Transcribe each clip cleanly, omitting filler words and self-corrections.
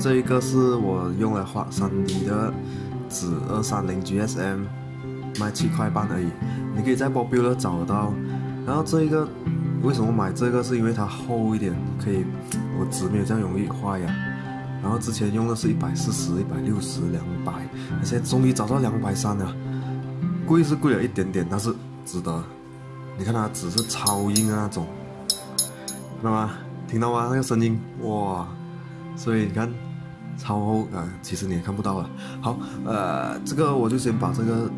这一个是我用来画 3D 的纸230 GSM， 卖7块半而已，你可以在 Popular 找得到。然后这一个为什么买这个，是因为它厚一点，可以我纸没有这样容易坏呀。然后之前用的是140、160、200，现在终于找到230了，贵是贵了一点点，但是值得。你看它纸是超硬啊那种，知道吗？听到吗？那个声音，哇！所以你看，超厚啊，其实你也看不到了。好，这个我就先把这个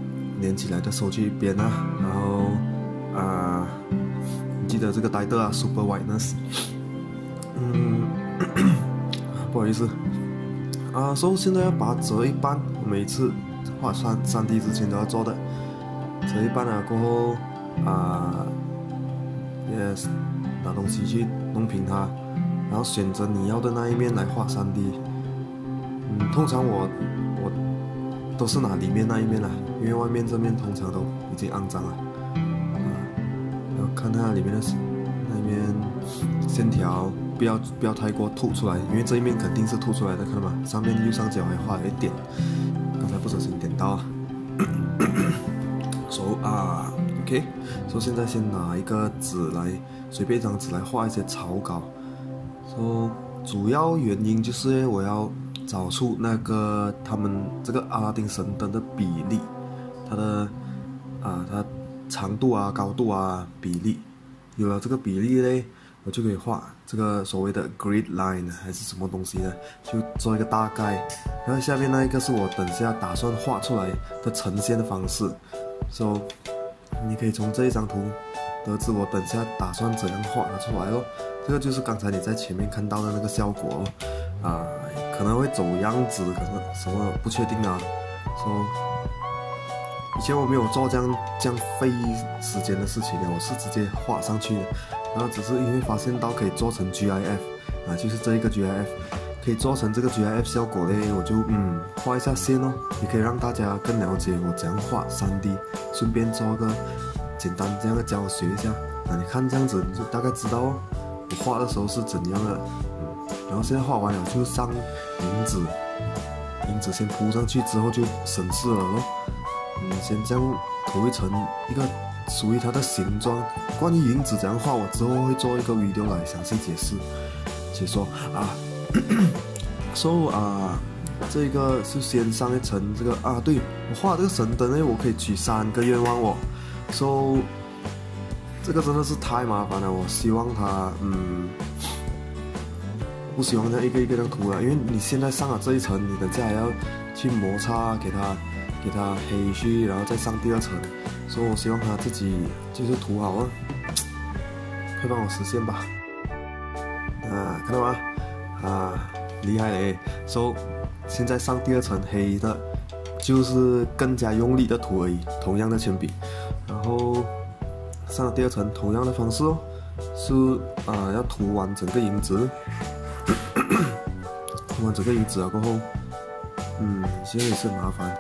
粘起来的收去一边啦。然后，你记得这个dider啊，Super Whiteness。不好意思。所以现在要把它折一半，每次画3D 之前都要做的，折一半了过后，yes， 拿东西去弄平它。然后选择你要的那一面来画 3D， 通常我都是拿里面那一面啦，因为外面这面通常都已经肮脏了。然后看它里面的那一面线条，不要太过凸出来，因为这一面肯定是凸出来的，看到吗？上面右上角还画了一点，刚才不小心点到。OK， 所以现在先拿一个纸来，随便一张纸来画一些草稿。主要原因就是我要找出那个他们这个阿拉丁神灯的比例，它长度啊、高度啊比例，有了这个比例嘞，我就可以画这个所谓的 grid line 还是什么东西呢，就做一个大概。然后下面那一个是我等下打算画出来的呈现的方式，你可以从这一张图得知我等下打算怎样画它出来咯。这个就是刚才你在前面看到的那个效果哦，可能会走样子，可能什么不确定啊。以前我没有做这样费时间的事情的，我是直接画上去的。然后只是因为发现到可以做成 GIF 就是这一个 GIF 可以做成这个 GIF 效果嘞，我就画一下线咯，也可以让大家更了解我怎样画 3D， 顺便做个简单这样的教我学一下。你看这样子你就大概知道哦，我画的时候是怎样的。然后现在画完了就上银纸先铺上去之后就省事了咯。先这样涂一层一个属于它的形状。关于银纸怎样画，我之后会做一个 video 来详细解说这个是先上一层这个对，我画这个神灯呢，我可以取3个愿望哦。这个真的是太麻烦了，我希望它不希望它一个一个这样涂了，因为你现在上了这一层，你等下还要去摩擦，给它黑去，然后再上第2层，所以我希望它自己就是涂好啊，快帮我实现吧！看到吗？厉害嘞！现在上第2层黑的，就是更加用力的涂而已，同样的铅笔，然后上了第2层，同样的方式哦，要涂完整个银纸，涂完整个银纸了过后，现在也是很麻烦。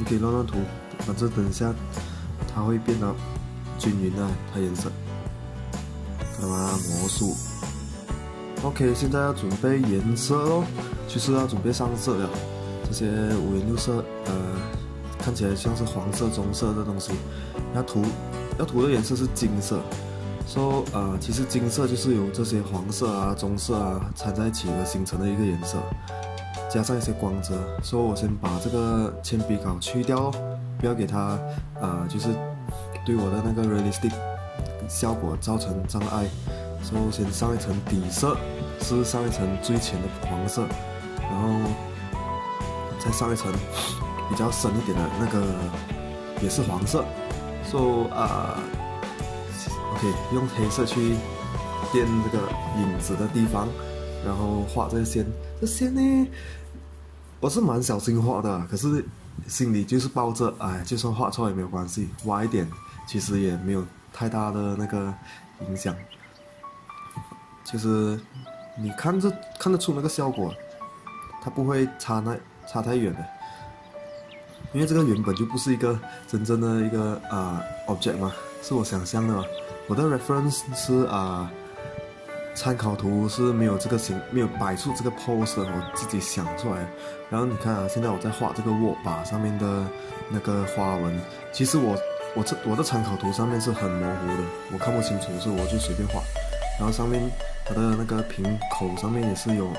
你可以乱乱涂，反正等一下它会变得均匀啊，它颜色，干嘛魔术？OK， 现在要准备颜色咯，就是要准备上色了。这些五颜六色，看起来像是黄色、棕色的东西。要涂的颜色是金色，其实金色就是由这些黄色啊、棕色啊掺在一起而形成的一个颜色，加上一些光泽。我先把这个铅笔稿去掉咯，不要给它就是对我的那个 realistic 效果造成障碍。先上一层底色，是上一层最浅的黄色，然后再上一层比较深一点的那个也是黄色。OK， 用黑色去垫这个影子的地方，然后画这个线。这线呢，我是蛮小心画的，可是心里就是抱着，就算画错也没有关系，歪一点其实也没有太大的那个影响。就是你看得出那个效果，它不会差太远的。因为这个原本就不是一个真正的一个object 嘛，是我想象的嘛。我的 reference 是参考图是没有这个形，没有摆出这个 pose 的，我自己想出来。然后你看现在我在画这个握把上面的那个花纹，其实我的参考图上面是很模糊的，我看不清楚，所以我就随便画。然后上面它的那个瓶口上面也是有，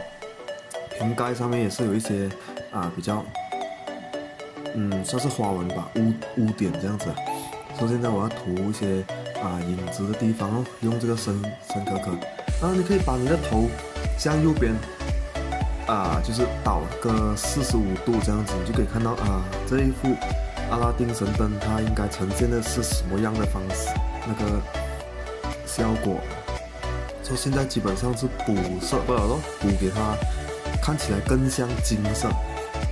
瓶盖上面也是有一些比较，算是花纹吧，污点这样子。所以现在我要涂一些影子的地方哦，用这个深可可。然后你可以把你的头向右边就是倒个45度这样子，你就可以看到这一幅阿拉丁神灯它应该呈现的是什么样的方式那个效果。所以现在基本上是补色不了咯，补给它看起来更像金色。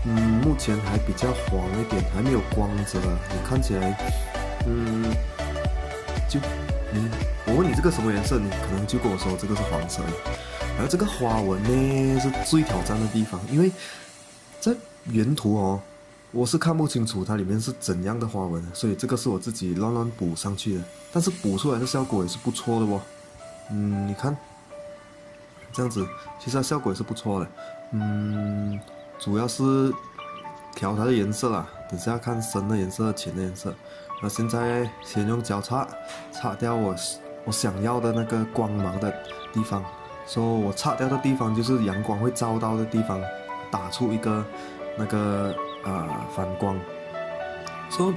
目前还比较黄一点，还没有光泽，你看起来我问你这个什么颜色，你可能就跟我说这个是黄色。然后这个花纹呢是最挑战的地方，因为在原图哦，我是看不清楚它里面是怎样的花纹，所以这个是我自己乱乱补上去的，但是补出来的效果也是不错的哦。你看这样子，其实它效果也是不错的。主要是调它的颜色啦，等下看深的颜色、浅的颜色。那现在先用交叉擦掉我想要的那个光芒的地方，我擦掉的地方就是阳光会照到的地方，打出一个那个反光。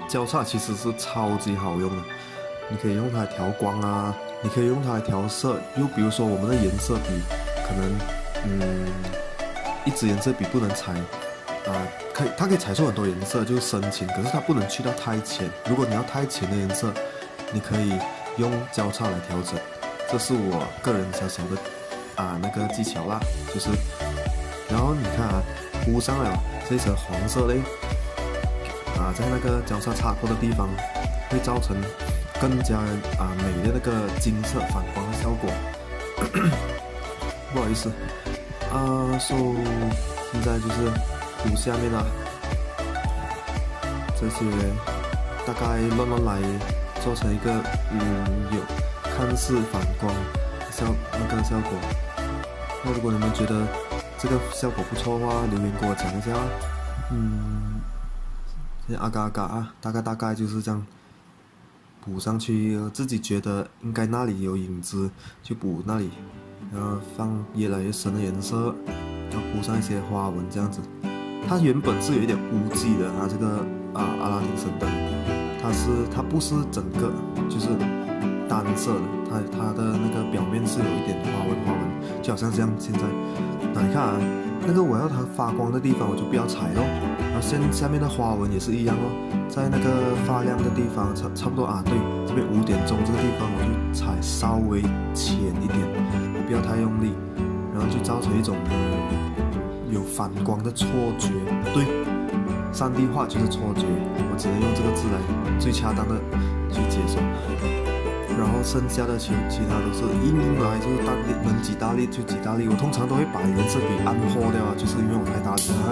交叉其实是超级好用的，你可以用它来调光啊，你可以用它来调色。就比如说我们的颜色笔，可能一支颜色笔不能裁。它可以裁出很多颜色，就是深浅，可是它不能去到太浅。如果你要太浅的颜色，你可以用交叉来调整。这是我个人小小的那个技巧啦，就是。然后你看糊上了这一层黄色嘞，在那个交叉擦过的地方，会造成更加美的那个金色反光的效果。不好意思，现在就是。图下面这些大概乱乱来，做成一个有看似反光那个效果。那如果你们觉得这个效果不错的话，留言给我讲一下。现在大概就是这样补上去。自己觉得应该那里有影子就补那里，然后放越来越深的颜色，要补上一些花纹这样子。它原本是有一点污迹的，它这个阿拉丁神灯，它不是整个就是单色的，它的那个表面是有一点花纹，就好像这样。现在，你看那个我要它发光的地方我就不要裁咯，然后下面的花纹也是一样咯，在那个发亮的地方差不多对，这边5点钟这个地方我就裁稍微浅一点，不要太用力，然后就造成一种有反光的错觉。对，3D 画就是错觉，我只能用这个字来最恰当的去解说。然后剩下的其他都是硬硬来，就是大力能几大力就几大力。我通常都会把颜色笔按破掉，就是因为我太大力了。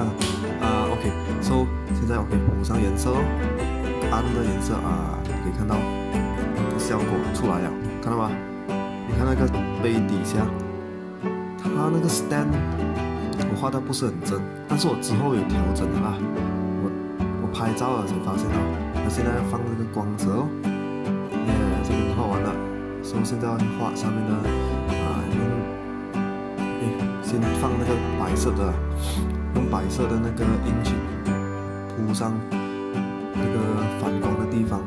OK，so 现在我可以补上颜色咯，暗的颜色可以看到效果出来了，看到吗？你看那个杯底下，它那个 stand。我画的不是很真，但是我之后有调整的啦。我拍照了才发现到，那现在要放这个光泽哦。这边画完了，所以现在要画上面的先放那个白色的啦，用白色的那个印去铺上那个反光的地方。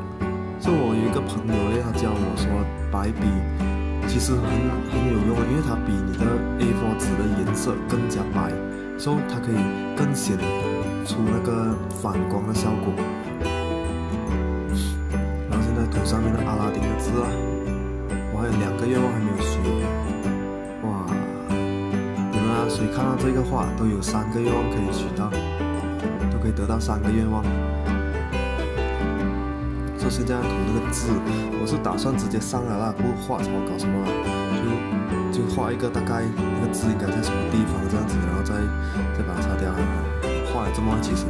我有一个朋友他教我说，白笔其实很有用的，因为它比你的 A4 纸的颜色更加白，所以它可以更显出那个反光的效果。然后现在涂上面的阿拉丁的字啦，我还有2个愿望还没有写。哇，你们谁看到这个画都有3个愿望可以取到，都可以得到3个愿望。现在要涂那个字，我是打算直接上来啦，不画草稿什么啦，就画一个大概那个字应该在什么地方这样子，然后再把它擦掉。画了这么一其实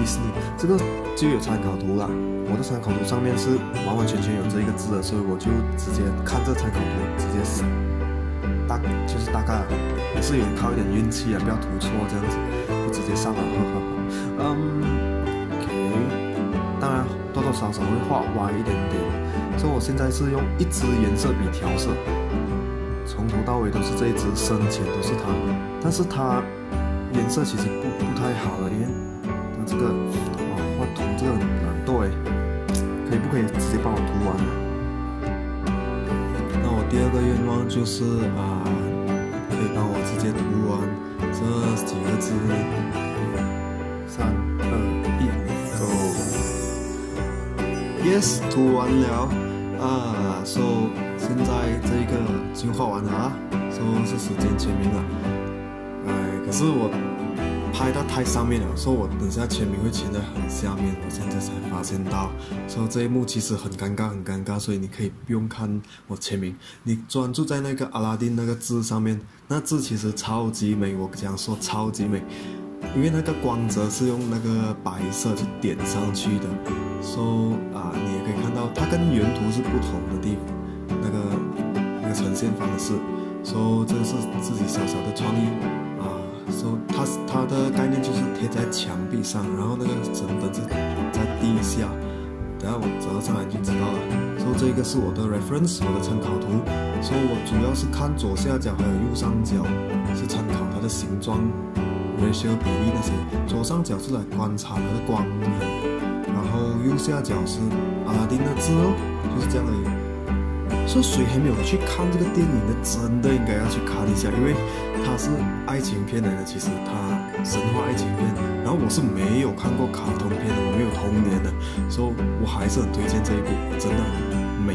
迪士尼，这个就有参考图了。我的参考图上面是完完全全有这一个字的，所以我就直接看这参考图，直接是大概也是有靠一点运气啊，不要涂错这样子，就直接上了。OK， 当然多多少少会画歪一点点，所以我现在是用一支颜色笔调色，从头到尾都是这一支，深浅都是它，但是它颜色其实不太好了，因为它这个画图这个很难度哎，可以不可以直接帮我涂完呢？那我第二个愿望就是可以帮我直接涂完这几个字。3、2、1， go。Yes， 涂完了，so 现在这个已经画完了，so 是时间签名了。可是我拍到太上面了，所以我等下签名会签在很下面。我现在才发现到，所以这一幕其实很尴尬，很尴尬。所以你可以不用看我签名，你专注在那个阿拉丁那个字上面，那字其实超级美。我讲说超级美，因为那个光泽是用那个白色去点上去的，所以你也可以看到它跟原图是不同的地方，那个呈现方式。所以这是自己小小的创意。So, 它的概念就是贴在墙壁上，然后那个成本是在地下。等下我折上来就知道了。所以这个是我的 reference， 我的参考图。所以我主要是看左下角还有右上角，是参考它的形状、ratio 比例那些。左上角是来观察它的光源，然后右下角是阿拉丁的字哦，就是这样而已。所以谁还没有去看这个电影的，真的应该要去看一下，因为它是爱情片来的，其实它神话爱情片。然后我是没有看过卡通片的，我没有童年的，所以我还是很推荐这一部，真的美。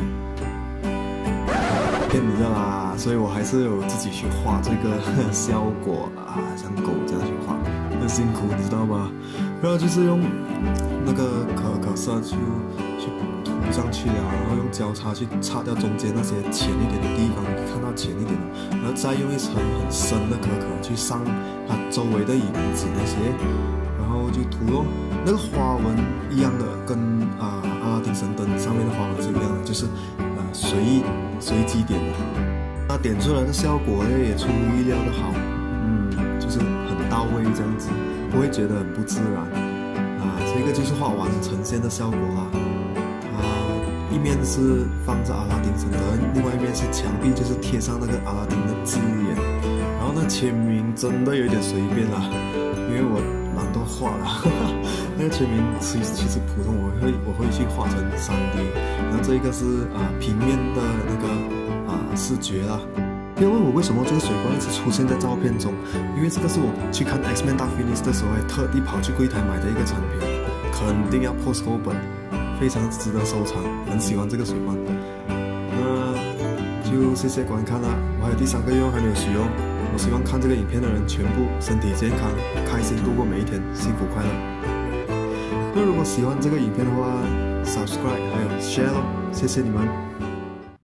骗你的啦，所以我还是有自己去画这个效果像狗这样去画，很辛苦，你知道吗？然后就是用那个可色去涂上去了，然后用交叉去擦掉中间那些浅一点的地方，你看到浅一点的，然后再用一层很深的可去上它周围的影子那些，然后就涂咯。那个花纹一样的，跟阿拉丁神灯上面的花纹是一样的，就是随机点的。那点出来的效果呢，也出乎意料的好，就是很到位这样子，不会觉得很不自然。这个就是画完呈现的效果啦。一面是放着阿拉丁神灯，另外一面是墙壁，就是贴上那个阿拉丁的字眼。然后那签名真的有点随便啦，因为我懒惰画了。那个签名其实普通我会去画成3D。然后这个是平面的那个视觉啦。不要问我为什么这个水怪一直出现在照片中，因为这个是我去看 X Men: Dark Phoenix 的时候，还特地跑去柜台买的一个产品，肯定要破手本，非常值得收藏，很喜欢这个水怪。那就谢谢观看啦，我还有第三个愿望还没有使用，我希望看这个影片的人全部身体健康，开心度过每一天，幸福快乐。那如果喜欢这个影片的话 ，subscribe 还有 share 咯，谢谢你们。